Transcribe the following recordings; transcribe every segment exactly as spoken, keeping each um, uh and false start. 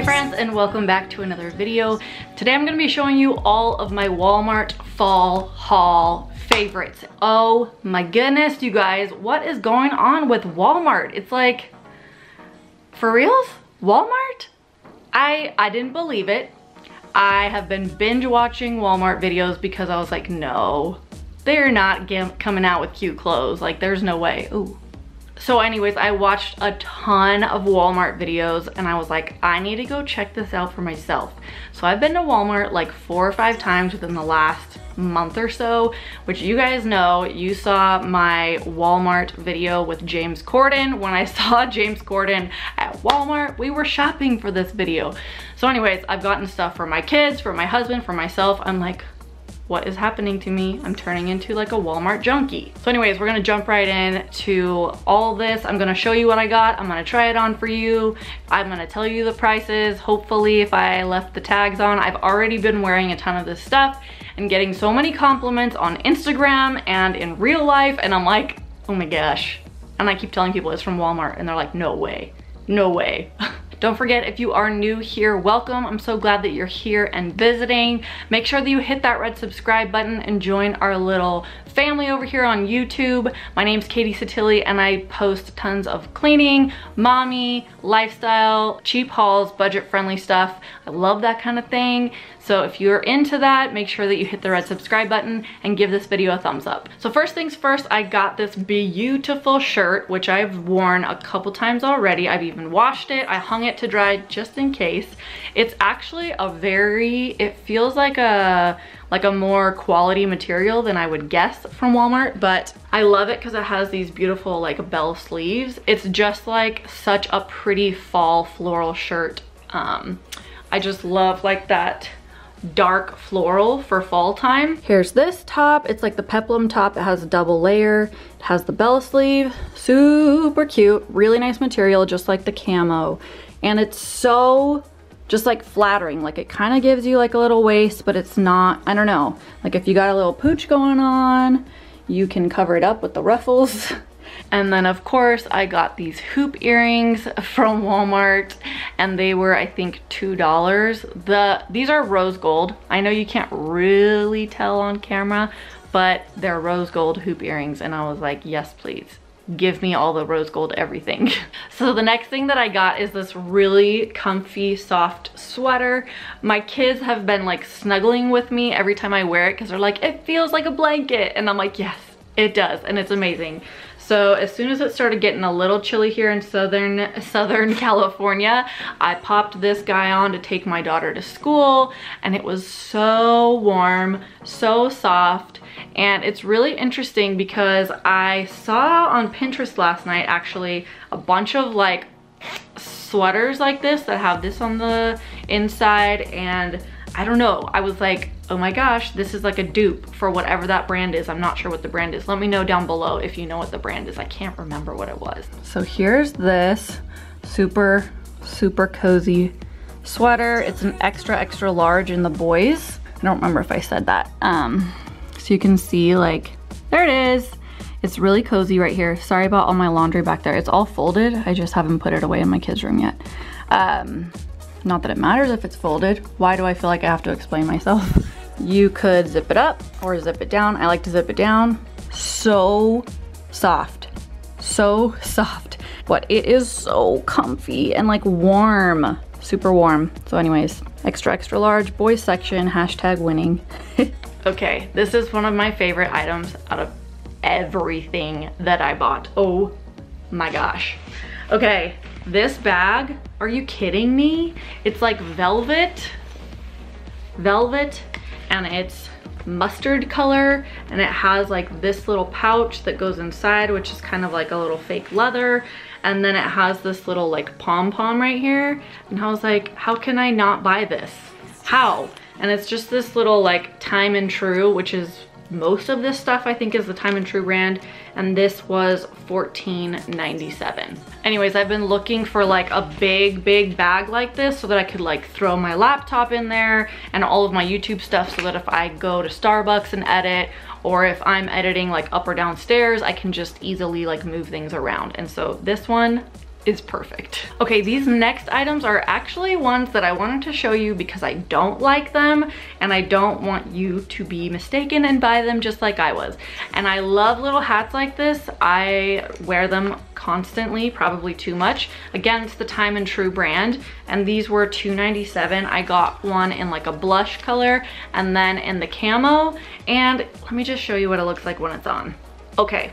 Hey friends, and welcome back to another video. Today I'm going to be showing you all of my Walmart fall haul favorites. Oh my goodness, you guys, what is going on with Walmart? It's like, for reals? Walmart? I, I didn't believe it. I have been binge watching Walmart videos because I was like, no, they're not coming out with cute clothes. Like, there's no way. Ooh. So anyways, I watched a ton of Walmart videos and I was like, I need to go check this out for myself. So I've been to Walmart like four or five times within the last month or so, which you guys know, you saw my Walmart video with James Corden. When I saw James Corden at Walmart, we were shopping for this video. So anyways, I've gotten stuff for my kids, for my husband, for myself. I'm like, what is happening to me? I'm turning into like a Walmart junkie. So anyways, we're gonna jump right in to all this. I'm gonna show you what I got. I'm gonna try it on for you. I'm gonna tell you the prices. Hopefully, if I left the tags on, I've already been wearing a ton of this stuff and getting so many compliments on Instagram and in real life. And I'm like, oh my gosh. And I keep telling people it's from Walmart and they're like, no way, no way. Don't forget, if you are new here, welcome. I'm so glad that you're here and visiting. Make sure that you hit that red subscribe button and join our little family over here on YouTube. My name's Katie Sottile and I post tons of cleaning, mommy, lifestyle, cheap hauls, budget-friendly stuff. I love that kind of thing. So if you're into that, make sure that you hit the red subscribe button and give this video a thumbs up. So first things first, I got this beautiful shirt, which I've worn a couple times already. I've even washed it. I hung it to dry just in case. It's actually a very, it feels like a, like a more quality material than I would guess from Walmart, but I love it because it has these beautiful like bell sleeves. It's just like such a pretty fall floral shirt. Um, I just love like that dark floral for fall time. Here's this top. It's like the peplum top. It has a double layer. It has the bell sleeve. Super cute. Really nice material, just like the camo. And it's so just like flattering. Like it kind of gives you like a little waist, but it's not, I don't know. Like if you got a little pooch going on, you can cover it up with the ruffles. And then of course I got these hoop earrings from Walmart and they were, I think, two dollars. The, these are rose gold. I know you can't really tell on camera, but they're rose gold hoop earrings. And I was like, yes, please. Give me all the rose gold everything. So the next thing that I got is this really comfy soft sweater. My kids have been like snuggling with me every time I wear it because they're like, it feels like a blanket. And I'm like, yes, it does. And it's amazing. So as soon as it started getting a little chilly here in Southern, Southern California, I popped this guy on to take my daughter to school and it was so warm, so soft. And it's really interesting because I saw on Pinterest last night, actually, a bunch of like sweaters like this that have this on the inside. And I don't know, I was like, oh my gosh, this is like a dupe for whatever that brand is. I'm not sure what the brand is. Let me know down below if you know what the brand is. I can't remember what it was. So here's this super, super cozy sweater. It's an extra, extra large in the boys. I don't remember if I said that. Um, so you can see like, there it is. It's really cozy right here. Sorry about all my laundry back there. It's all folded. I just haven't put it away in my kids' room yet. Um, Not that it matters if it's folded. Why do I feel like I have to explain myself? You could zip it up or zip it down. I like to zip it down. So soft, so soft. But it is so comfy and like warm, super warm. So anyways, extra, extra large boys section, hashtag winning. Okay, this is one of my favorite items out of everything that I bought. Oh my gosh. Okay, this bag, are you kidding me? It's like velvet, velvet, and it's mustard color, and it has like this little pouch that goes inside, which is kind of like a little fake leather, and then it has this little like pom-pom right here, and I was like, how can I not buy this? How? And it's just this little like Time and Tru, which is most of this stuff I think is the Time and Tru brand, and this was fourteen ninety-seven. Anyways, I've been looking for like a big, big bag like this so that I could like throw my laptop in there and all of my YouTube stuff so that if I go to Starbucks and edit, or if I'm editing like up or downstairs, I can just easily like move things around. And so this one, is perfect. Okay, these next items are actually ones that I wanted to show you because I don't like them and I don't want you to be mistaken and buy them just like I was. And I love little hats like this. I wear them constantly, probably too much. Again, it's the Time and Tru brand, and these were two ninety-seven. I got one in like a blush color and then in the camo, and let me just show you what it looks like when it's on. Okay,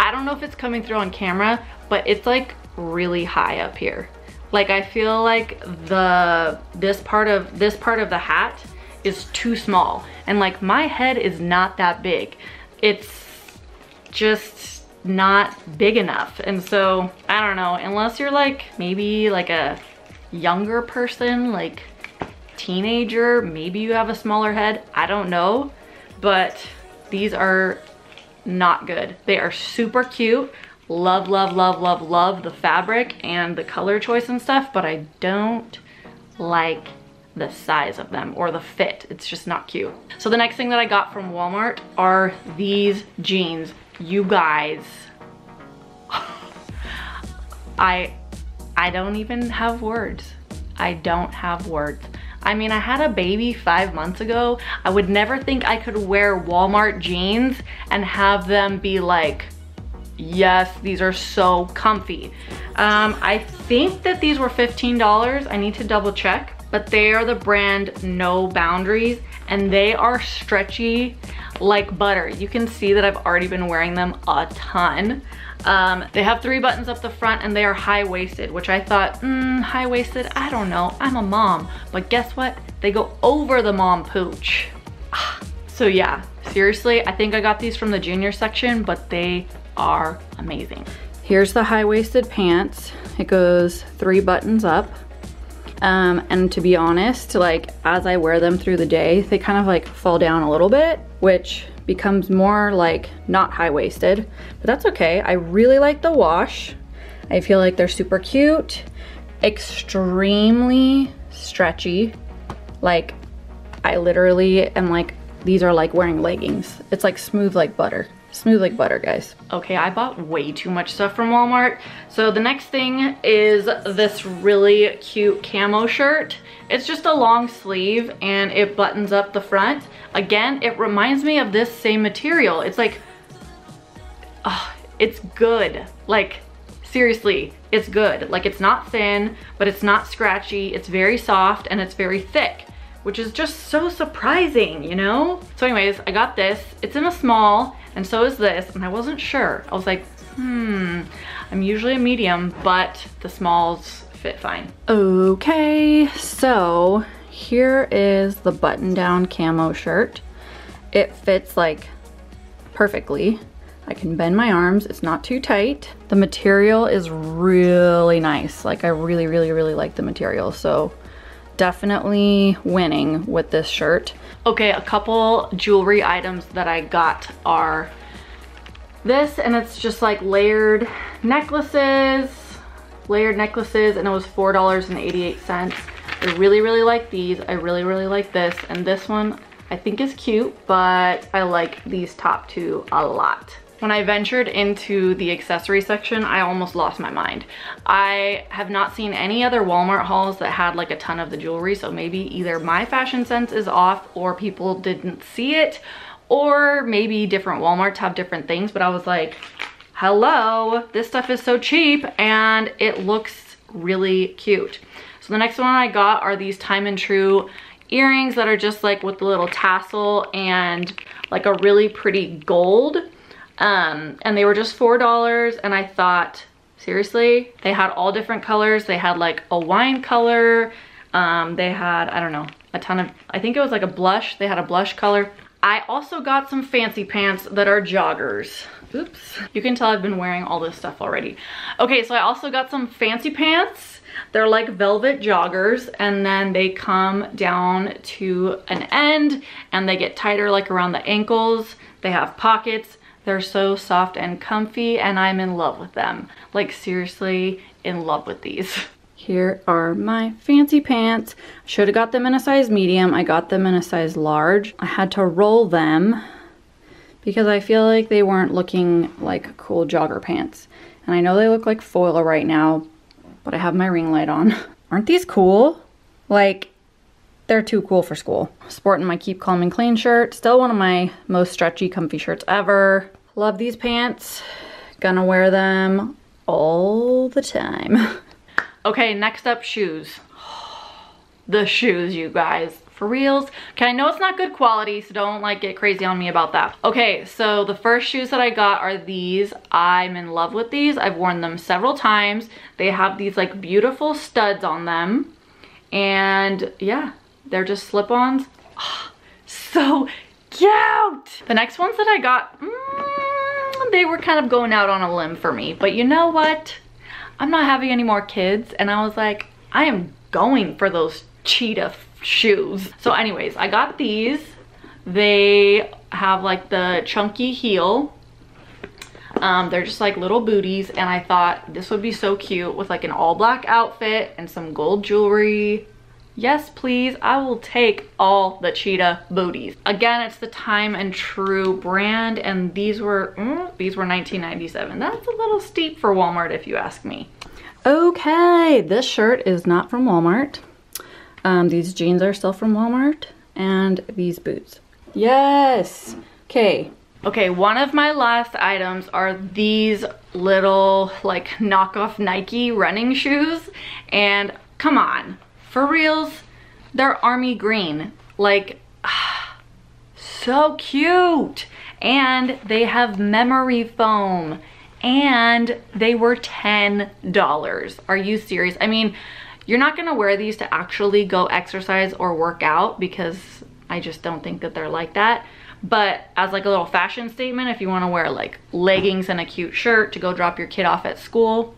I don't know if it's coming through on camera, but it's like really high up here. Like I feel like the this part of this part of the hat is too small, and like my head is not that big. It's just not big enough. And so I don't know, unless you're like maybe like a younger person, like teenager, maybe you have a smaller head, I don't know, but these are not good. They are super cute. Love, love, love, love, love the fabric and the color choice and stuff, but I don't like the size of them or the fit. It's just not cute. So the next thing that I got from Walmart are these jeans. You guys, I, I don't even have words. I don't have words. I mean, I had a baby five months ago. I would never think I could wear Walmart jeans and have them be like, yes, these are so comfy. Um, I think that these were fifteen dollars. I need to double check, but they are the brand No Boundaries, and they are stretchy like butter. You can see that I've already been wearing them a ton. Um, they have three buttons up the front and they are high-waisted, which I thought, mm, high-waisted, I don't know, I'm a mom. But guess what? They go over the mom pooch. So yeah, seriously, I think I got these from the junior section, but they are amazing. Here's the high-waisted pants. It goes three buttons up, um, and to be honest, like as I wear them through the day, they kind of like fall down a little bit, which becomes more like not high-waisted, but that's okay. I really like the wash. I feel like they're super cute, extremely stretchy. Like I literally am like, these are like wearing leggings. It's like smooth like butter. Smooth like butter, guys. Okay, I bought way too much stuff from Walmart. So the next thing is this really cute camo shirt. It's just a long sleeve and it buttons up the front. Again, it reminds me of this same material. It's like, oh, it's good. Like, seriously, it's good. Like, it's not thin, but it's not scratchy. It's very soft and it's very thick, which is just so surprising, you know? So anyways, I got this. It's in a small, and so is this, and I wasn't sure. I was like, hmm, I'm usually a medium, but the smalls fit fine. Okay, so here is the button-down camo shirt. It fits like perfectly. I can bend my arms, it's not too tight. The material is really nice. Like I really, really, really like the material, so definitely winning with this shirt. Okay, a couple jewelry items that I got are this, and it's just like layered necklaces, layered necklaces, and it was four dollars and eighty-eight cents. I really, really like these. I really, really like this, and this one I think is cute, but I like these top two a lot. When I ventured into the accessory section, I almost lost my mind. I have not seen any other Walmart hauls that had like a ton of the jewelry, so maybe either my fashion sense is off or people didn't see it, or maybe different Walmarts have different things, but I was like, hello, this stuff is so cheap and it looks really cute. So the next one I got are these Time and Tru earrings that are just like with the little tassel and like a really pretty gold. Um, and they were just four dollars, and I thought, seriously? They had all different colors. They had like a wine color. Um, they had, I don't know, a ton of, I think it was like a blush. They had a blush color. I also got some fancy pants that are joggers. Oops. You can tell I've been wearing all this stuff already. Okay, so I also got some fancy pants. They're like velvet joggers, and then they come down to an end and they get tighter like around the ankles. They have pockets. They're so soft and comfy, and I'm in love with them. Like seriously, in love with these. Here are my fancy pants. I should have got them in a size medium. I got them in a size large. I had to roll them because I feel like they weren't looking like cool jogger pants. And I know they look like foil right now, but I have my ring light on. Aren't these cool? Like, they're too cool for school. Sporting my Keep Calm and Clean shirt. Still one of my most stretchy, comfy shirts ever. Love these pants. Gonna wear them all the time. Okay, next up, shoes. The shoes, you guys. For reals. Okay, I know it's not good quality, so don't like get crazy on me about that. Okay, so the first shoes that I got are these. I'm in love with these. I've worn them several times. They have these like beautiful studs on them. And yeah, they're just slip-ons. Oh, so cute! The next ones that I got, mm, they were kind of going out on a limb for me. But you know what? I'm not having any more kids. And I was like, I am going for those cheetah shoes. So anyways, I got these. They have like the chunky heel. Um, they're just like little booties, and I thought this would be so cute with like an all black outfit and some gold jewelry. Yes, please. I will take all the cheetah booties. Again, it's the Time and Tru brand, and these were mm, these were nineteen ninety-seven. That's a little steep for Walmart if you ask me. Okay, this shirt is not from Walmart. Um, these jeans are still from Walmart, and these boots. Yes! Okay. Okay, one of my last items are these little, like, knockoff Nike running shoes. And come on, for reals, they're army green. Like, ah, so cute! And they have memory foam. And they were ten dollars. Are you serious? I mean, you're not gonna wear these to actually go exercise or work out, because I just don't think that they're like that. But as like a little fashion statement, if you wanna wear like leggings and a cute shirt to go drop your kid off at school,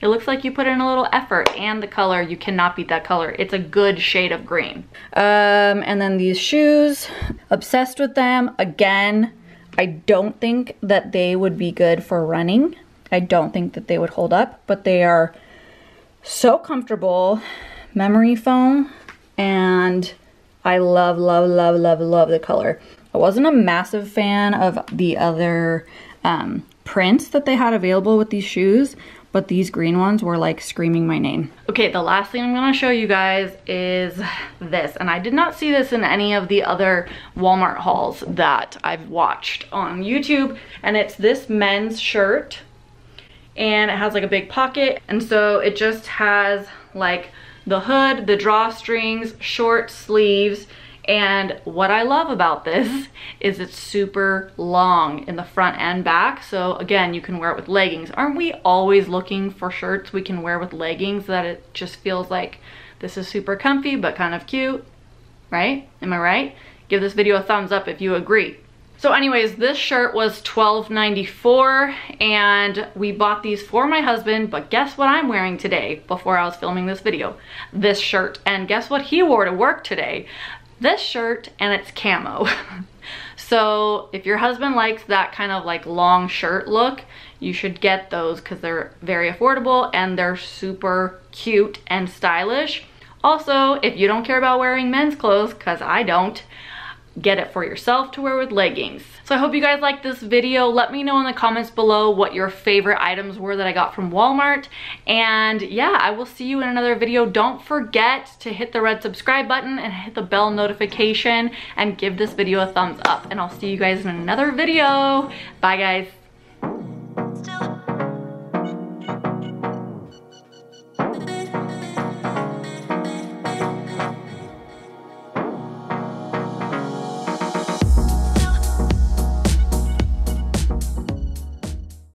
it looks like you put in a little effort. And the color, you cannot beat that color. It's a good shade of green. Um, and then these shoes, obsessed with them. Again, I don't think that they would be good for running. I don't think that they would hold up, but they are so comfortable, memory foam, and I love, love, love, love, love the color. I wasn't a massive fan of the other um, prints that they had available with these shoes, but these green ones were like screaming my name. Okay, the last thing I'm gonna show you guys is this, and I did not see this in any of the other Walmart hauls that I've watched on YouTube, and it's this men's shirt. And it has like a big pocket, and so it just has like the hood, the drawstrings, short sleeves. And what I love about this is it's super long in the front and back. So again, you can wear it with leggings. Aren't we always looking for shirts we can wear with leggings that it just feels like this is super comfy but kind of cute, right? Am I right? Give this video a thumbs up if you agree. So anyways, this shirt was twelve ninety-four, and we bought these for my husband, but guess what I'm wearing today before I was filming this video? This shirt. And guess what he wore to work today? This shirt, and it's camo. So if your husband likes that kind of like long shirt look, you should get those because they're very affordable and they're super cute and stylish. Also, if you don't care about wearing men's clothes, because I don't, get it for yourself to wear with leggings. So I hope you guys liked this video. Let me know in the comments below what your favorite items were that I got from Walmart. And yeah, I will see you in another video. Don't forget to hit the red subscribe button and hit the bell notification and give this video a thumbs up. And I'll see you guys in another video. Bye guys.